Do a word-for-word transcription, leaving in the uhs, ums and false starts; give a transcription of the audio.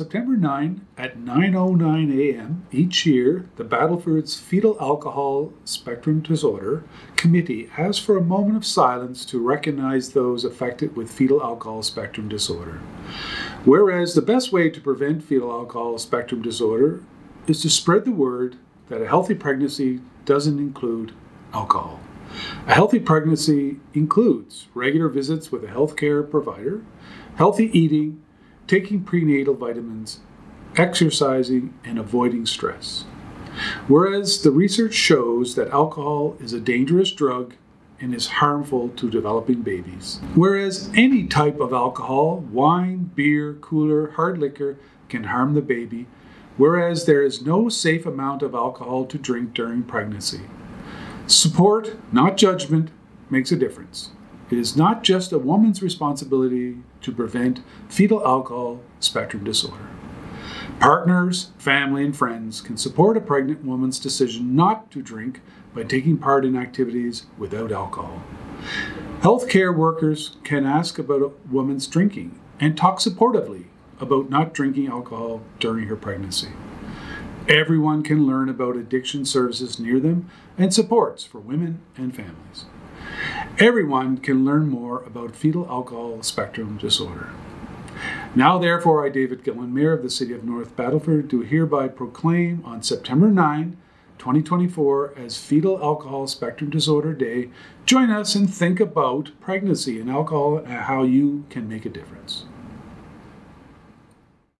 September ninth at nine oh nine a m each year, the Battlefords Fetal Alcohol Spectrum Disorder Committee asks for a moment of silence to recognize those affected with fetal alcohol spectrum disorder. Whereas the best way to prevent fetal alcohol spectrum disorder is to spread the word that a healthy pregnancy doesn't include alcohol. A healthy pregnancy includes regular visits with a healthcare provider, healthy eating, taking prenatal vitamins, exercising, and avoiding stress. Whereas the research shows that alcohol is a dangerous drug and is harmful to developing babies. Whereas any type of alcohol, wine, beer, cooler, hard liquor, can harm the baby. Whereas there is no safe amount of alcohol to drink during pregnancy. Support, not judgment, makes a difference. It is not just a woman's responsibility to prevent fetal alcohol spectrum disorder. Partners, family, and friends can support a pregnant woman's decision not to drink by taking part in activities without alcohol. Healthcare workers can ask about a woman's drinking and talk supportively about not drinking alcohol during her pregnancy. Everyone can learn about addiction services near them and supports for women and families. Everyone can learn more about fetal alcohol spectrum disorder. Now, therefore, I, David Gillan, Mayor of the City of North Battleford, do hereby proclaim on September ninth, twenty twenty-four, as Fetal Alcohol Spectrum Disorder Day. Join us and think about pregnancy and alcohol and how you can make a difference.